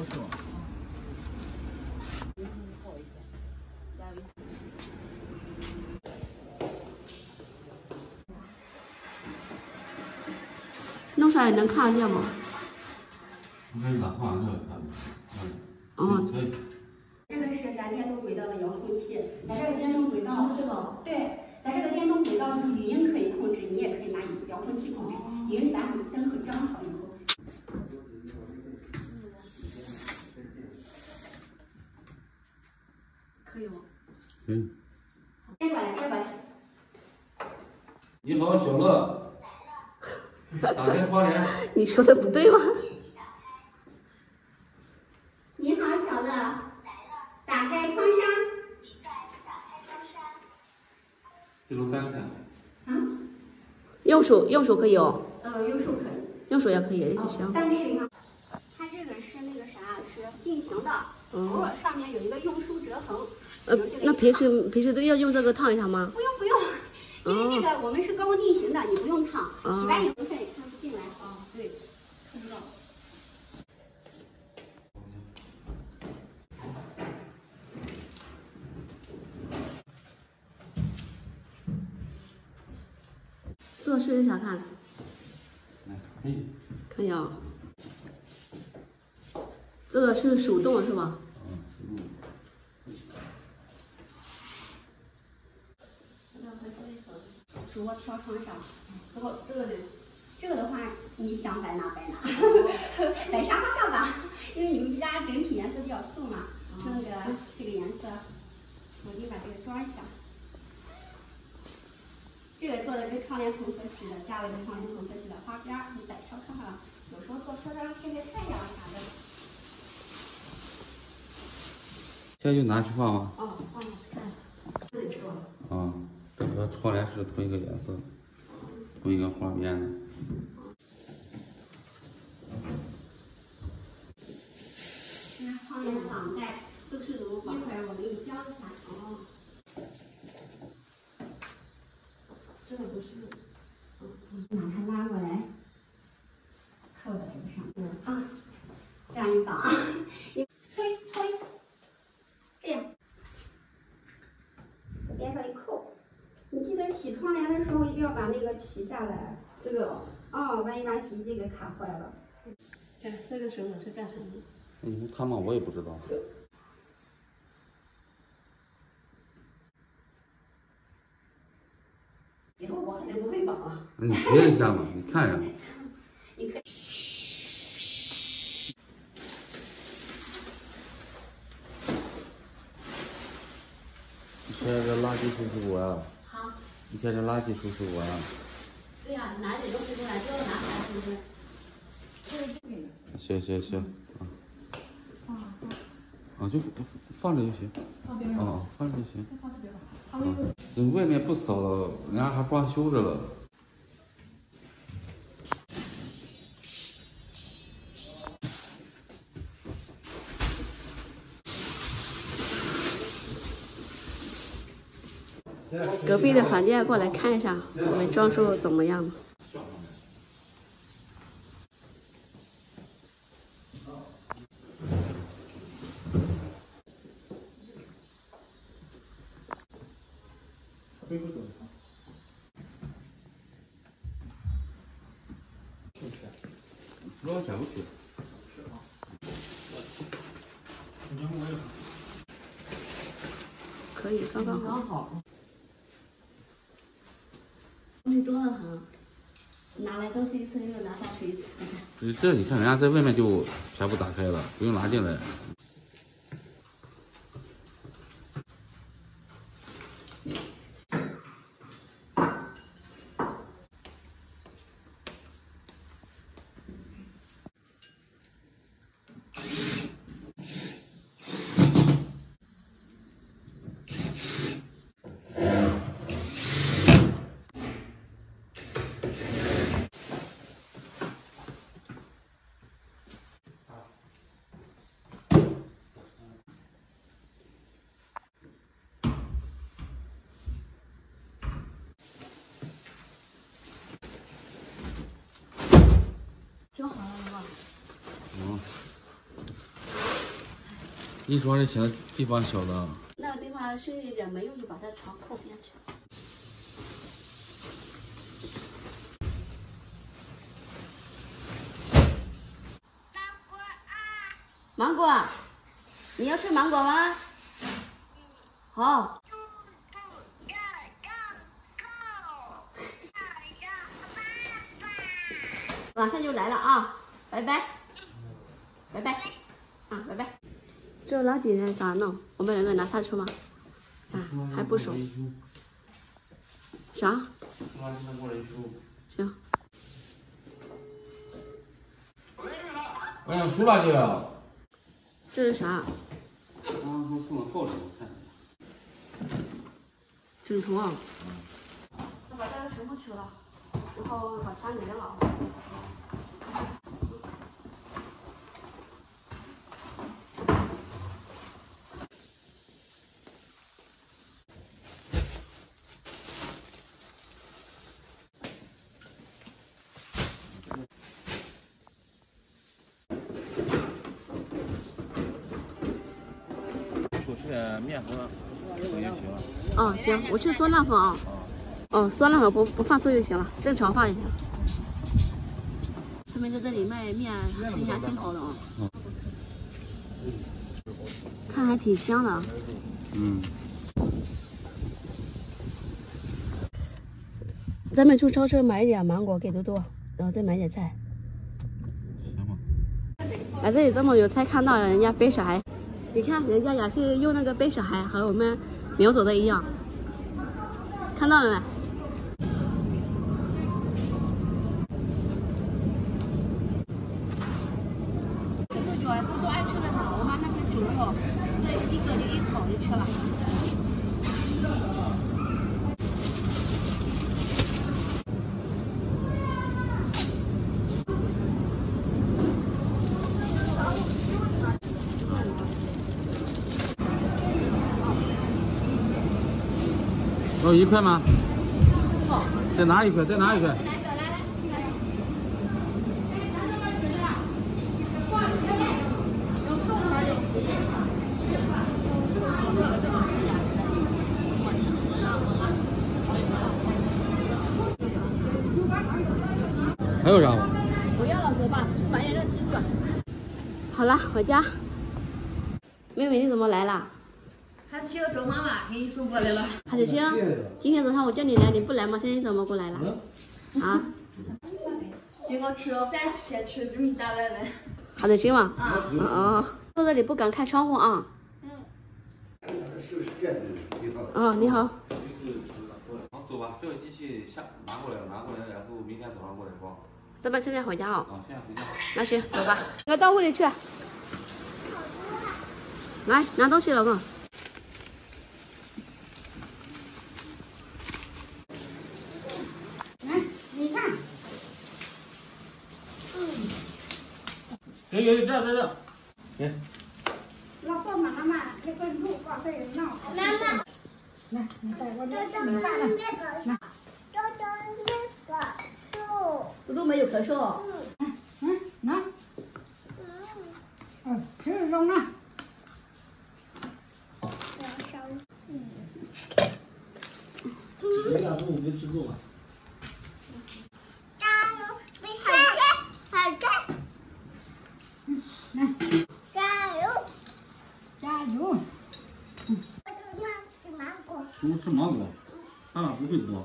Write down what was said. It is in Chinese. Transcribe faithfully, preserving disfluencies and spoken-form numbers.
ocho.弄上来能看得见吗？应该是咋看这看不见。嗯。可以。这个是咱电动轨道的遥控器，咱这个电动轨道是吧？对，咱这个电动轨道语音可以控制，你也可以拿遥控器控制。因为咱们灯口装好以后。 可以吗？可以。该管了，该管了。你好，小乐。打开窗帘。你说的不对吗？你好，小乐。来了。打开窗纱。你在打开窗纱。这个掰开。啊？右手，右手可以哦。呃，右手可以。右手也可以，就行。但是呢，它这个是那个啥，是并行的。 偶尔上面有一个用书折痕，呃，那平时平时都要用这个烫一下吗？不用不用，因为这个我们是高温定型的，你不用烫，洗完以后再也看不进来啊。对，看不到。做试试啥看？可以。可以啊。 这个是手动是吧？嗯。这个还可以手动，主要挑窗纱。然后这个呢，这个的话，你想白拿白拿，白沙发上吧，因为你们家整体颜色比较素嘛。那个这个颜色，我给你把这个装一下。这个做的跟窗帘同色系的，加了个窗帘同色系的花边，你在烧看看了。有时候做车上晒晒太阳啥的。 现在就拿去放吗？哦，放下去看，自己做。啊，这和窗帘是同一个颜色，同一个花边的。这是窗帘网盖，就是如果一会儿我给你教一下。哦。这个不是，把它拉过来，扣在这个上面啊，这样一绑。嘿嘿。 这样，边上一扣，你记得洗窗帘的时候一定要把那个取下来，这个哦，万一把洗衣机给卡坏了。看这个绳子是干什么的？你们看吗？我也不知道。以后我肯定不会绑啊。你学一下嘛，你看一下。你可以。 你看这垃圾收拾不完啊！好。你看这垃圾收拾不完啊！对呀，拿点东西过来，就要拿啥收拾？这个给你。行行行，啊。放哪放？啊，就放着就行。放边上。啊，放着就行。放边上。放边上。这外面不扫了，人家还装修着了。 隔壁的饭店过来看一下，我们装修怎么样了？不要下不去。 可以，刚刚刚好。东西多得很，拿来都是一次，又拿下去一次。这你看，人家在外面就全部打开了，不用拿进来。一床这小地方小的。那个地方深一点，没有就把它床靠边去。芒果啊！芒果，你要吃芒果吗？好。 马上就来了啊！拜拜，拜拜，啊，拜拜。这垃圾呢咋弄？我们两个拿下去吗？啊，还不熟。啥？行。我想出垃圾了。这是啥？刚刚说送的报纸，我看看。整图啊。我把这个全部取了。 然后把山给扔了。我吃点面和醋就行了。嗯，行，我去酸辣粉啊。 哦，酸辣粉不不放醋就行了，正常放就行了。他们在这里卖面，生意还挺好的啊、哦。嗯、看还挺香的。嗯。咱们去超市买一点芒果给多多，然后再买点菜。行吧。哎，这里这么有菜看到了，人家背小孩，你看人家也是用那个背小孩，和我们苗族的一样，看到了没？ 有一块吗？再拿一块，再拿一块。还有啥吗？不要了，走吧，去买点那鸡爪。好了，回家。妹妹，你怎么来了？ 还需要找妈妈给你送过来了。还得行，今天早上我叫你来，你不来吗？现在你怎么过来了？嗯、啊？今个吃了饭，先吃这么大碗了。还得行吗？啊、嗯。哦，坐这里不敢开窗户啊。嗯。哦，你好。好，走吧，这个机器下拿过来了，拿过来，然后明天早上过来装。咱们现在回家啊、哦。啊、哦，现在回家。那行，走吧。我到屋里去。来，拿东西，老公。 有有有，这这这，给。老公妈妈，那个路搞这人闹。妈妈，来，你带我来吃米饭了。来，豆豆那个豆。豆豆没有咳嗽。嗯嗯，拿。嗯，这是什么？嗯。这俩中午没吃够啊？ 不吃芒果，咱俩不会剥。